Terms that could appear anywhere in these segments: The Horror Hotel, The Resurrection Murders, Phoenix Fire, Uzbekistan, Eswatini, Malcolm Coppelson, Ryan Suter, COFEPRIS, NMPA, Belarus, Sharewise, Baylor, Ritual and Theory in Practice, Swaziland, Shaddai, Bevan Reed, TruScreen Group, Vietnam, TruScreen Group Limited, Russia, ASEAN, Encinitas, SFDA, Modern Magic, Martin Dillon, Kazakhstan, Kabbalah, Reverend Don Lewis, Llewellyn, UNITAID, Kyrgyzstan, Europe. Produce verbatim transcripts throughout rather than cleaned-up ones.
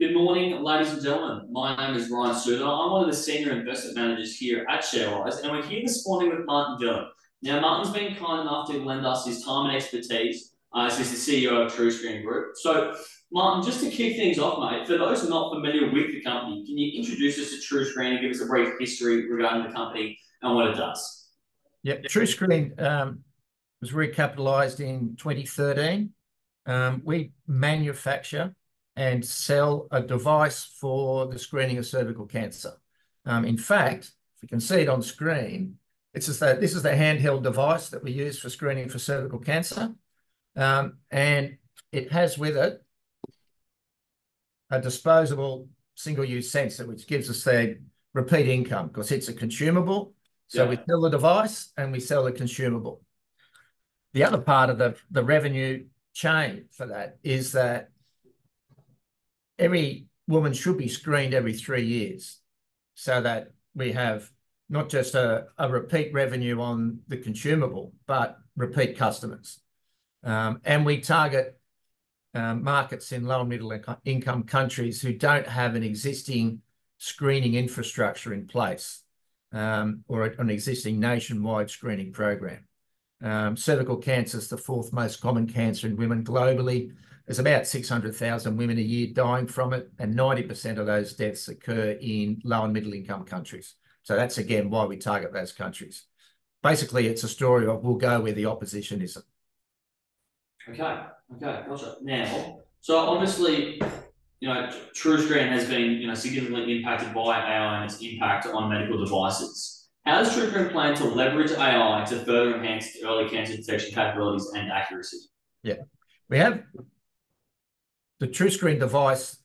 Good morning, ladies and gentlemen. My name is Ryan Suter. I'm one of the senior investment managers here at Sharewise, and we're here this morning with Martin Dillon. Now, Martin's been kind enough to lend us his time and expertise uh, as he's the C E O of TruScreen Group. So, Martin, just to kick things off, mate, for those not familiar with the company, can you introduce us to TruScreen and give us a brief history regarding the company and what it does? Yep, TruScreen um, was recapitalized in twenty thirteen. Um, we manufacture and sell a device for the screening of cervical cancer. Um, in fact, if you can see it on screen, it's just that this is the handheld device that we use for screening for cervical cancer. Um, and it has with it a disposable single-use sensor, which gives us the repeat income because it's a consumable. So yeah. We sell the device and we sell the consumable. The other part of the, the revenue chain for that is that every woman should be screened every three years so that we have not just a, a repeat revenue on the consumable, but repeat customers. Um, and we target uh, markets in low and middle inco- income countries who don't have an existing screening infrastructure in place um, or a, an existing nationwide screening program. Um, cervical cancer is the fourth most common cancer in women globally. There's about six hundred thousand women a year dying from it, and ninety percent of those deaths occur in low and middle income countries. So that's, again, why we target those countries. Basically, it's a story of we'll go where the opposition isn't. Okay, okay, gotcha. Now, so obviously, you know, TruScreen has been, you know, significantly impacted by A I and its impact on medical devices. How does TruScreen plan to leverage A I to further enhance early cancer detection capabilities and accuracy? Yeah, we have... The TruScreen device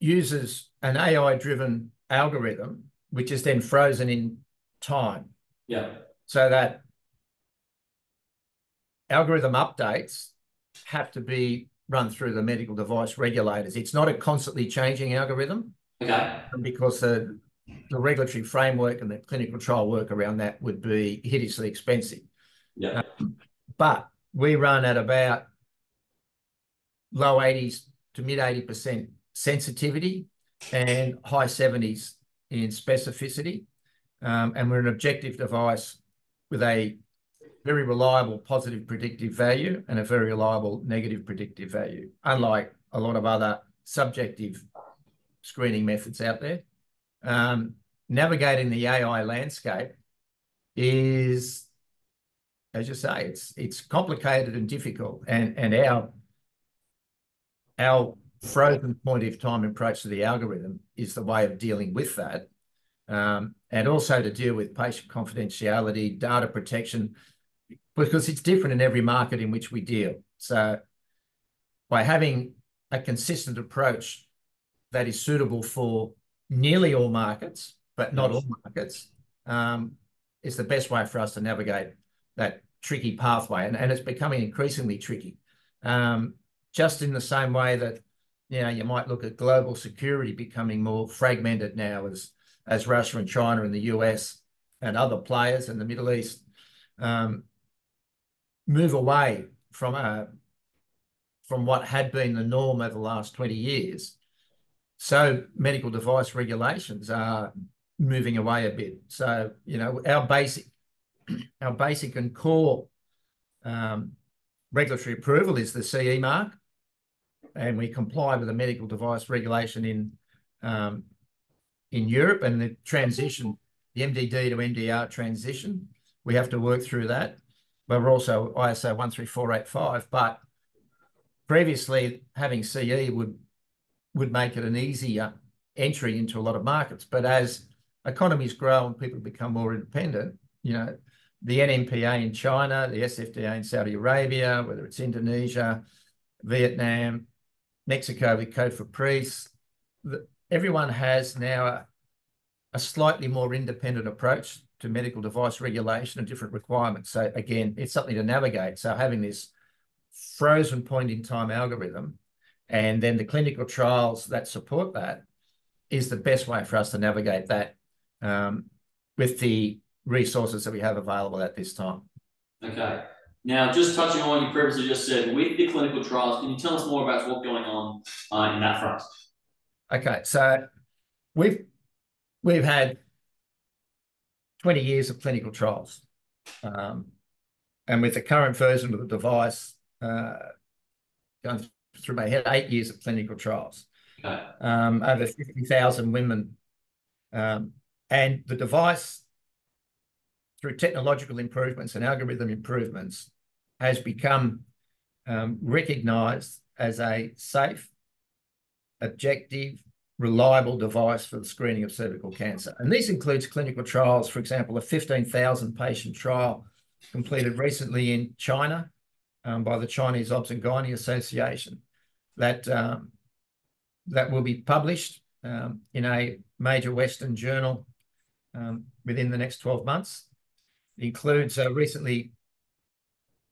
uses an A I-driven algorithm, which is then frozen in time. Yeah. So that algorithm updates have to be run through the medical device regulators. It's not a constantly changing algorithm. Okay. Because the, the regulatory framework and the clinical trial work around that would be hideously expensive. Yeah. Um, but we run at about low eighties to mid eighty percent sensitivity and high seventies in specificity. Um, and we're an objective device with a very reliable positive predictive value and a very reliable negative predictive value, unlike a lot of other subjective screening methods out there. Um, navigating the A I landscape is, as you say, it's it's complicated and difficult, and, and our Our frozen point of time approach to the algorithm is the way of dealing with that, um, and also to deal with patient confidentiality, data protection, because it's different in every market in which we deal. So by having a consistent approach that is suitable for nearly all markets, but not all markets, um, is the best way for us to navigate that tricky pathway. And, and it's becoming increasingly tricky. Um, Just in the same way that, you know, you might look at global security becoming more fragmented now as, as Russia and China and the U S and other players in the Middle East um, move away from, a, from what had been the norm over the last twenty years. So medical device regulations are moving away a bit. So, you know, our basic, our basic and core um, regulatory approval is the C E mark. And we comply with the medical device regulation in um, in Europe, and the transition, the M D D to M D R transition, we have to work through that. But we're also I S O one three four eight five. But previously, having C E would would make it an easier entry into a lot of markets. But as economies grow and people become more independent, you know, the N M P A in China, the S F D A in Saudi Arabia, whether it's Indonesia, Vietnam, Mexico with COFEPRIS. Everyone has now a, a slightly more independent approach to medical device regulation and different requirements. So again, it's something to navigate. So having this frozen point in time algorithm and then the clinical trials that support that is the best way for us to navigate that um, with the resources that we have available at this time. Okay. Now, just touching on what you previously just said, with the clinical trials, can you tell us more about what's going on uh, in that front? Okay, so we've, we've had twenty years of clinical trials. Um, and with the current version of the device, uh, going through my head, eight years of clinical trials. Okay. Um, over fifty thousand women. Um, and the device, through technological improvements and algorithm improvements, has become um, recognised as a safe, objective, reliable device for the screening of cervical cancer. And this includes clinical trials, for example, a fifteen thousand patient trial completed recently in China um, by the Chinese Obstetrics Association that, um, that will be published um, in a major Western journal um, within the next twelve months. It includes a recently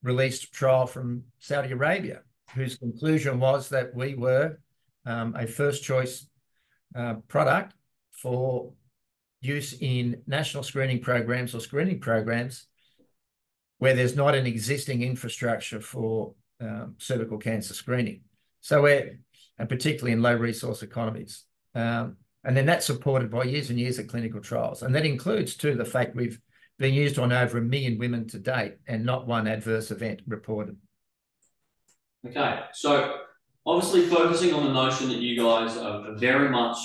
released trial from Saudi Arabia, whose conclusion was that we were um, a first-choice uh, product for use in national screening programs or screening programs where there's not an existing infrastructure for um, cervical cancer screening. So we're, and particularly in low-resource economies. Um, and then that's supported by years and years of clinical trials. And that includes, too, the fact we've been used on over a million women to date and not one adverse event reported. Okay, so obviously focusing on the notion that you guys are very much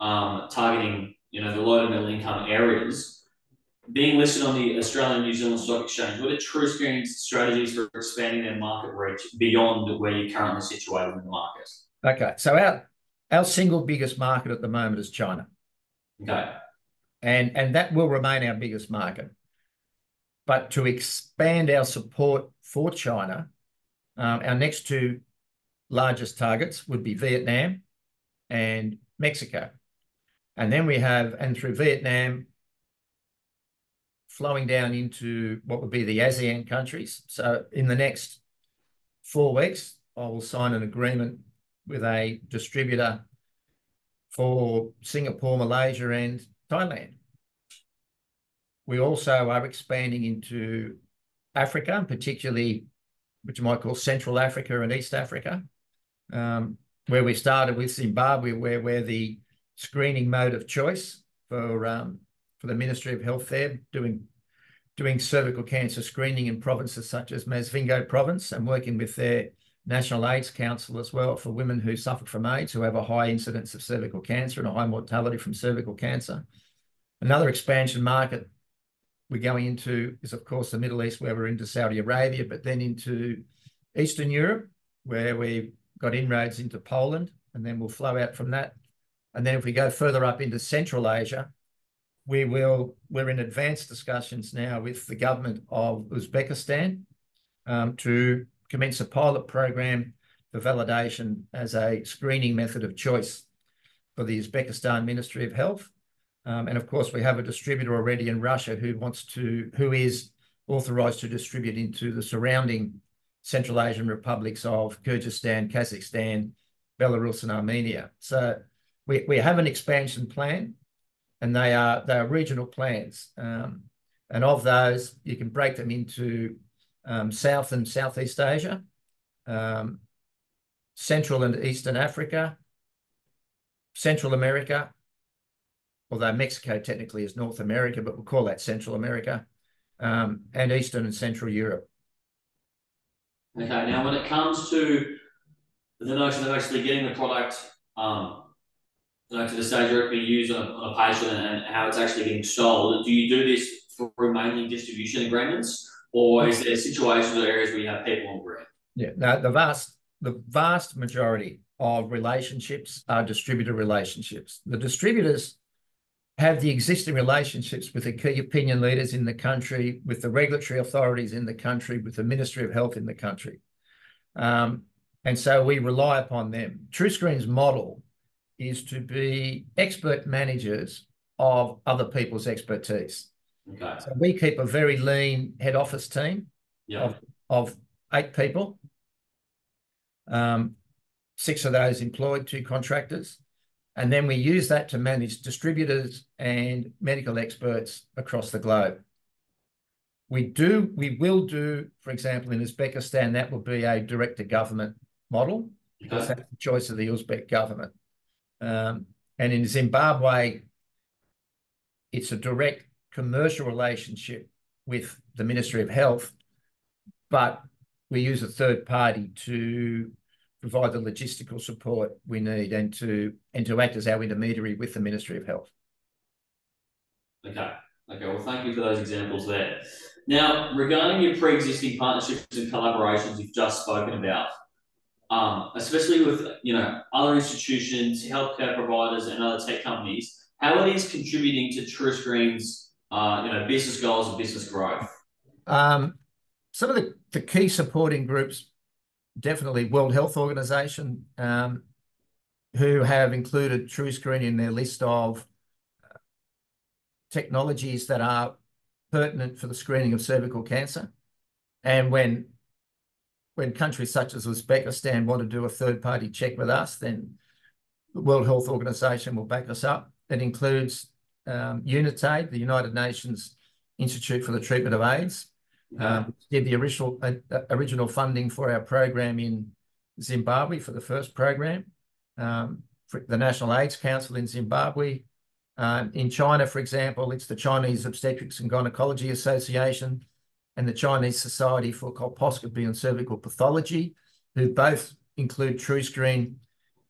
um, targeting, you know, the low to middle income areas, being listed on the Australian New Zealand Stock Exchange, what are TruScreen's strategies for expanding their market reach beyond where you're currently situated in the market? Okay, so our, our single biggest market at the moment is China. Okay. And, and that will remain our biggest market. But to expand our support for China, um, our next two largest targets would be Vietnam and Mexico. And then we have, and through Vietnam, flowing down into what would be the ASEAN countries. So in the next four weeks, I will sign an agreement with a distributor for Singapore, Malaysia, and Thailand. We also are expanding into Africa, and particularly, which you might call Central Africa and East Africa, um, where we started with Zimbabwe, where we're the screening mode of choice for um, for the Ministry of Health there, doing doing cervical cancer screening in provinces such as Masvingo Province, and working with their National AIDS Council as well for women who suffer from AIDS, who have a high incidence of cervical cancer and a high mortality from cervical cancer. Another expansion market we're going into is, of course, the Middle East, where we're into Saudi Arabia, but then into Eastern Europe, where we've got inroads into Poland, and then we'll flow out from that. And then if we go further up into Central Asia, we will, we're in advanced discussions now with the government of Uzbekistan um, to commence a pilot program for validation as a screening method of choice for the Uzbekistan Ministry of Health. Um, and of course, we have a distributor already in Russia who wants to, who is authorised to distribute into the surrounding Central Asian republics of Kyrgyzstan, Kazakhstan, Belarus, and Armenia. So we, we have an expansion plan, and they are, they are regional plans. Um, and of those, you can break them into Um, South and Southeast Asia, um, Central and Eastern Africa, Central America, although Mexico technically is North America, but we'll call that Central America, um, and Eastern and Central Europe. Okay, now when it comes to the notion of actually getting the product um, you know, to the stage where it can be used on a, on a patient and how it's actually being sold, do you do this through mainly distribution agreements? Or is there situations or areas where you have people on board? Yeah, no, the vast, the vast majority of relationships are distributor relationships. The distributors have the existing relationships with the key opinion leaders in the country, with the regulatory authorities in the country, with the Ministry of Health in the country. Um, and so we rely upon them. TruScreen's model is to be expert managers of other people's expertise. Okay. So we keep a very lean head office team yeah. of, of eight people, um, six of those employed, two contractors, and then we use that to manage distributors and medical experts across the globe. We do, we will do, for example, in Uzbekistan, that will be a direct-to-government model, because that's the choice of the Uzbek government. Um, and in Zimbabwe, it's a direct commercial relationship with the Ministry of Health, but we use a third party to provide the logistical support we need and to, and to act as our intermediary with the Ministry of Health. Okay. Okay, well, thank you for those examples there. Now, regarding your pre-existing partnerships and collaborations you've just spoken about, um, especially with, you know, other institutions, healthcare providers, and other tech companies, how are these contributing to TruScreen's, uh, you know, business goals and business growth? Um, some of the, the key supporting groups, definitely World Health Organization, um, who have included TruScreen in their list of technologies that are pertinent for the screening of cervical cancer. And when, when countries such as Uzbekistan want to do a third-party check with us, then the World Health Organization will back us up. That includes um, UNITAID, the United Nations Institute for the Treatment of AIDS, um, did the original, uh, original funding for our program in Zimbabwe for the first program, um, for the National AIDS Council in Zimbabwe. Um, in China, for example, it's the Chinese Obstetrics and Gynecology Association and the Chinese Society for Colposcopy and Cervical Pathology, who both include TruScreen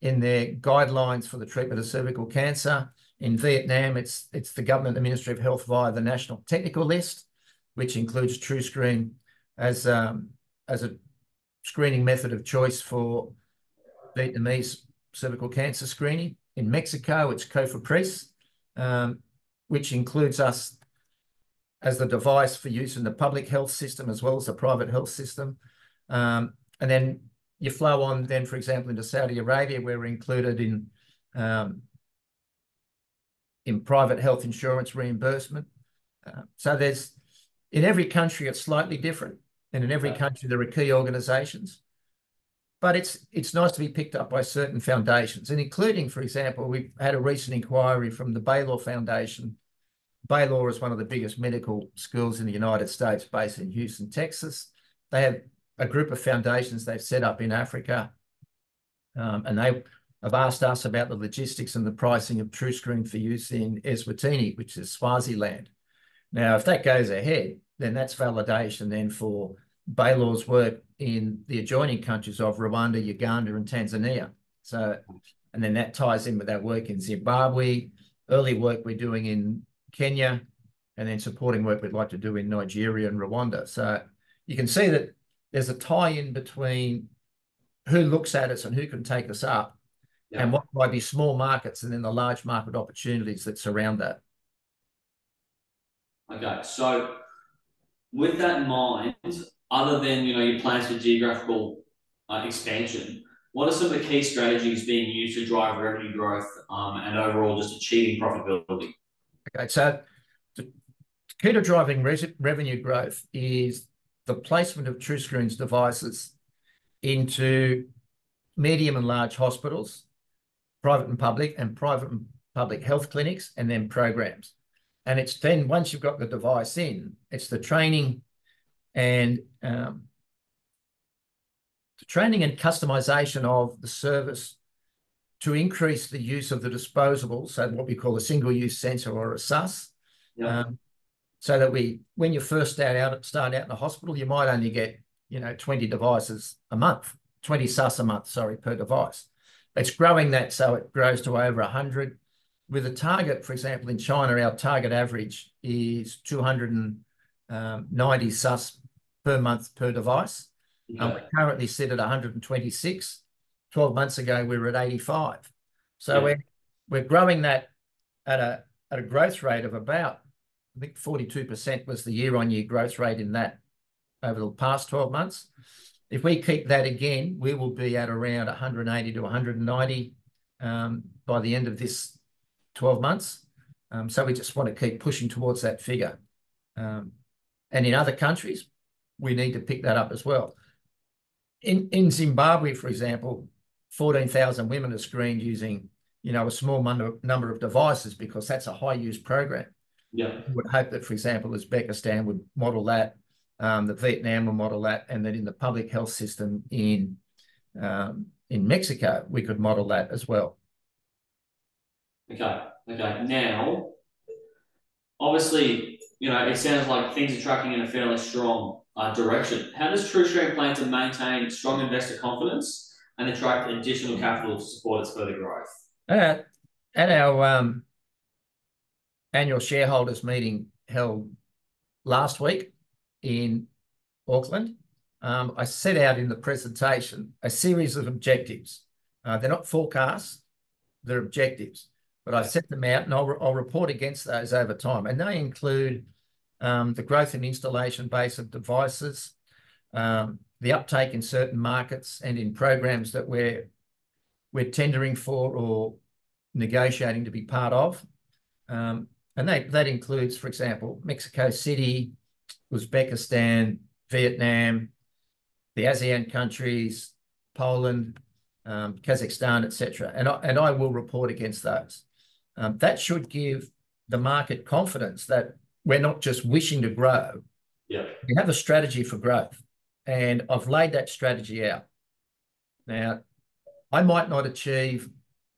in their guidelines for the treatment of cervical cancer. In Vietnam, it's, it's the government, the Ministry of Health via the National Technical List, which includes TruScreen as, um, as a screening method of choice for Vietnamese cervical cancer screening. In Mexico, it's COFEPRIS, Um, which includes us as the device for use in the public health system as well as the private health system. Um, and then you flow on then, for example, into Saudi Arabia, where we're included in, um, in private health insurance reimbursement. Uh, so there's, in every country, it's slightly different. And in every country, there are key organisations. But it's it's nice to be picked up by certain foundations, and including, for example, we've had a recent inquiry from the Baylor Foundation. Baylor is one of the biggest medical schools in the United States, based in Houston, Texas. They have a group of foundations they've set up in Africa, um, and they have asked us about the logistics and the pricing of TruScreen for use in Eswatini, which is Swaziland. Now, if that goes ahead, then that's validation then for Baylor's work in the adjoining countries of Rwanda, Uganda, and Tanzania. So, and then that ties in with our work in Zimbabwe, early work we're doing in Kenya, and then supporting work we'd like to do in Nigeria and Rwanda. So you can see that there's a tie-in between who looks at us and who can take us up, yeah, and what might be small markets and then the large market opportunities that surround that. Okay, so with that in mind, other than, you know, your plans for geographical uh, expansion, what are some of the key strategies being used to drive revenue growth um, and overall just achieving profitability? Okay, so the key to driving re revenue growth is the placement of TruScreen's devices into medium and large hospitals, private and public, and private and public health clinics, and then programs. And it's then, once you've got the device in, it's the training and um, the training and customization of the service to increase the use of the disposable, so what we call a single-use sensor or a S U S, yeah. um, so that we, when you first start out, start out in the hospital, you might only get, you know, twenty devices a month, twenty S U S a month, sorry, per device. It's growing that so it grows to over one hundred. With a target, for example, in China, our target average is two hundred ninety S U S per month per device. Yeah. Um, we currently sit at one hundred twenty-six. twelve months ago, we were at eighty-five. So yeah, we're, we're growing that at a, at a growth rate of about, I think forty-two percent was the year-on-year growth rate in that over the past twelve months. If we keep that again, we will be at around one hundred eighty to one hundred ninety um, by the end of this twelve months. Um, so we just want to keep pushing towards that figure. Um, And in other countries, we need to pick that up as well. In, in Zimbabwe, for example, fourteen thousand women are screened using, you know, a small number of devices because that's a high-use program. Yeah. We would hope that, for example, Uzbekistan would model that, um, that Vietnam would model that, and that in the public health system in um, in Mexico, we could model that as well. Okay, okay. Now, obviously, you know, it sounds like things are tracking in a fairly strong uh, direction. How does TruScreen plan to maintain strong investor confidence and attract additional capital to support its further growth? Uh, at our um, annual shareholders meeting held last week in Auckland, um, I set out in the presentation a series of objectives. Uh, they're not forecasts, they're objectives. But I've set them out and I'll, I'll report against those over time. And they include um, the growth and installation base of devices, um, the uptake in certain markets and in programs that we're, we're tendering for or negotiating to be part of. Um, and they, that includes, for example, Mexico City, Uzbekistan, Vietnam, the ASEAN countries, Poland, um, Kazakhstan, et cetera. And I, and I will report against those. Um, that should give the market confidence that we're not just wishing to grow. Yeah. We have a strategy for growth, and I've laid that strategy out. Now, I might not achieve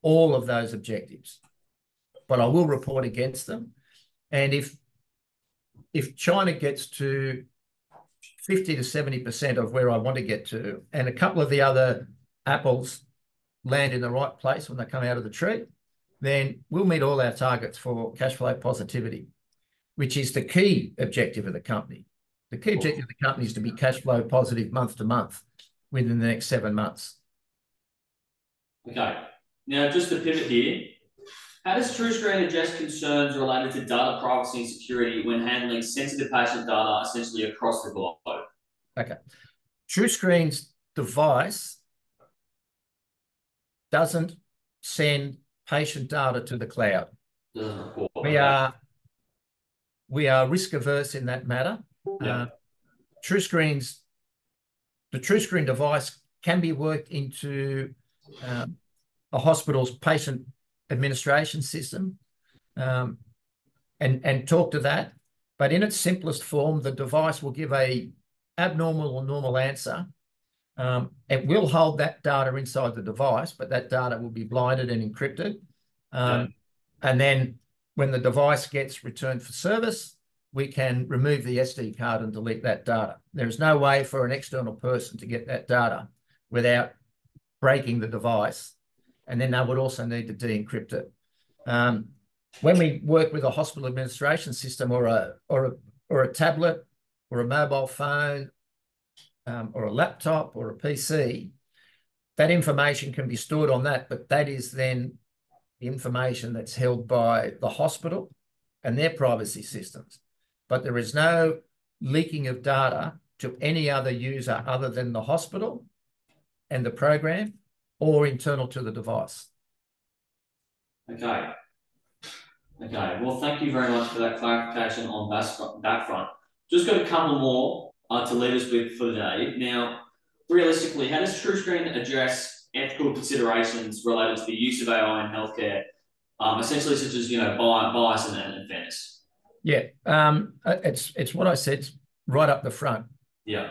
all of those objectives, but I will report against them. And if, if China gets to fifty to seventy percent of where I want to get to, and a couple of the other apples land in the right place when they come out of the tree, then we'll meet all our targets for cash flow positivity, which is the key objective of the company. The key objective of the company is to be cash flow positive month to month within the next seven months. Okay. Now, just to pivot here, how does TruScreen address concerns related to data privacy and security when handling sensitive patient data essentially across the globe? Okay. TruScreen's device doesn't send patient data to the cloud. Oh, we are we are risk averse in that matter. Yeah. Uh, TruScreen's the TruScreen device can be worked into um, a hospital's patient administration system um, and and talk to that. But in its simplest form, the device will give a abnormal or normal answer. Um, it will hold that data inside the device, but that data will be blinded and encrypted. Um, yeah. And then when the device gets returned for service, we can remove the S D card and delete that data. There is no way for an external person to get that data without breaking the device. And then they would also need to de-encrypt it. Um, when we work with a hospital administration system or a, or a, or a tablet or a mobile phone, Um, or a laptop or a P C, that information can be stored on that, but that is then the information that's held by the hospital and their privacy systems. But there is no leaking of data to any other user other than the hospital and the program or internal to the device. Okay. Okay. Well, thank you very much for that clarification on that front. Just got a couple more Uh, to leave us with for the day. Now, realistically, how does TruScreen address ethical considerations related to the use of A I in healthcare, um, essentially such as, you know, bias and, and fairness? Yeah, um, it's, it's what I said right up the front. Yeah.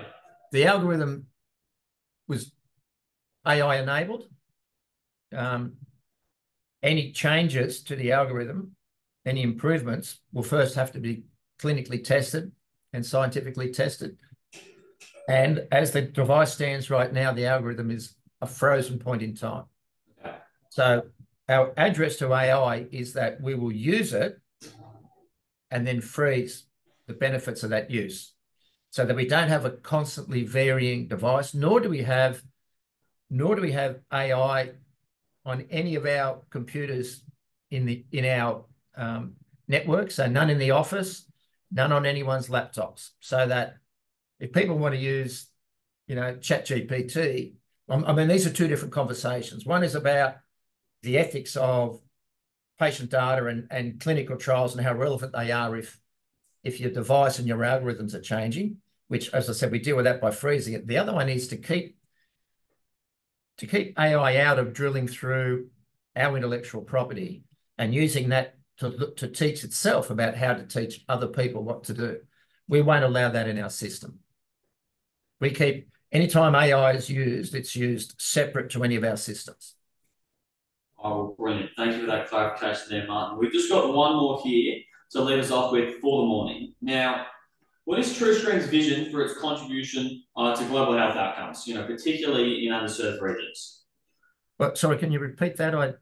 The algorithm was A I-enabled. Um, any changes to the algorithm, any improvements, will first have to be clinically tested and scientifically tested. And as the device stands right now, the algorithm is a frozen point in time. So our address to A I is that we will use it and then freeze the benefits of that use so that we don't have a constantly varying device, nor do we have, nor do we have A I on any of our computers in, the, in our um, network, so none in the office, none on anyone's laptops, so that if people want to use, you know, Chat G P T, I mean, these are two different conversations. One is about the ethics of patient data and, and clinical trials and how relevant they are if, if your device and your algorithms are changing, which, as I said, we deal with that by freezing it. The other one is to keep, to keep A I out of drilling through our intellectual property and using that to look, to teach itself about how to teach other people what to do. We won't allow that in our system. We keep, anytime A I is used, it's used separate to any of our systems. Oh, brilliant. Thank you for that clarification there, Martin. We've just got one more here to leave us off with for the morning. Now, what is TruScreen's vision for its contribution uh, to global health outcomes, you know, particularly in underserved regions? Well, sorry, can you repeat that? I...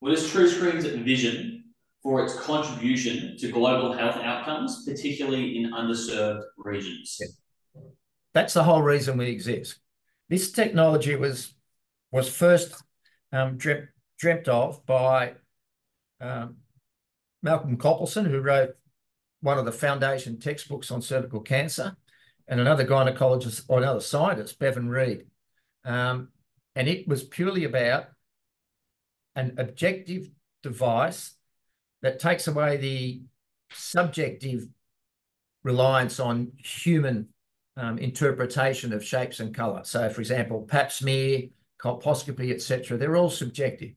What is TruScreen's vision for its contribution to global health outcomes, particularly in underserved regions? Yeah. That's the whole reason we exist. This technology was, was first um, dreamt, dreamt of by um, Malcolm Coppelson, who wrote one of the foundation textbooks on cervical cancer, and another gynecologist or another scientist, Bevan Reed. Um, and it was purely about an objective device that takes away the subjective reliance on human um, interpretation of shapes and colour. So, for example, pap smear, colposcopy, et cetera, they're all subjective.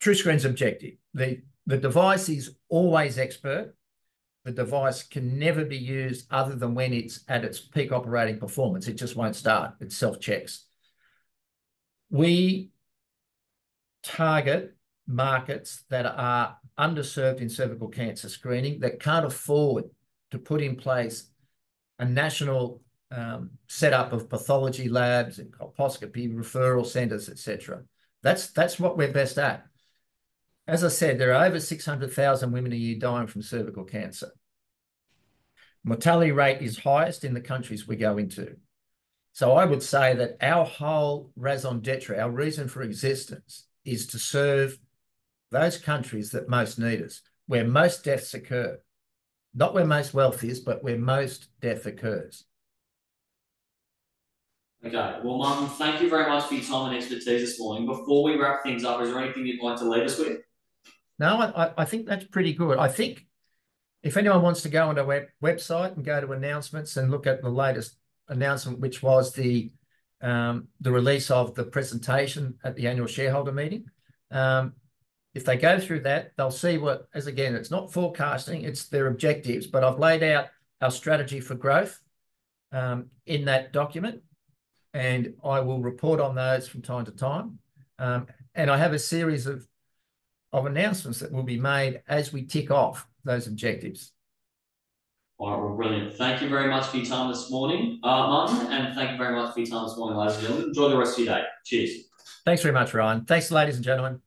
TruScreen's objective. The, the device is always expert. The device can never be used other than when it's at its peak operating performance. It just won't start. It self-checks. We target markets that are underserved in cervical cancer screening that can't afford to put in place a national um, setup of pathology labs and colposcopy referral centres, et cetera. That's, that's what we're best at. As I said, there are over six hundred thousand women a year dying from cervical cancer. Mortality rate is highest in the countries we go into. So I would say that our whole raison d'etre, our reason for existence, is to serve those countries that most need us, where most deaths occur. Not where most wealth is, but where most death occurs. Okay, well, Martin, thank you very much for your time and expertise this morning. Before we wrap things up, is there anything you'd like to leave us with? No, I, I think that's pretty good. I think if anyone wants to go on our web website and go to announcements and look at the latest announcement, which was the um, the release of the presentation at the annual shareholder meeting, um, if they go through that, they'll see what, as again, it's not forecasting, it's their objectives, but I've laid out our strategy for growth um, in that document. And I will report on those from time to time. Um, and I have a series of, of announcements that will be made as we tick off those objectives. All right, well, brilliant. Thank you very much for your time this morning, uh, Martin, and thank you very much for your time this morning, ladies and gentlemen. Enjoy the rest of your day. Cheers. Thanks very much, Ryan. Thanks, ladies and gentlemen.